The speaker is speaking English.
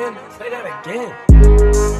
in. Say that again.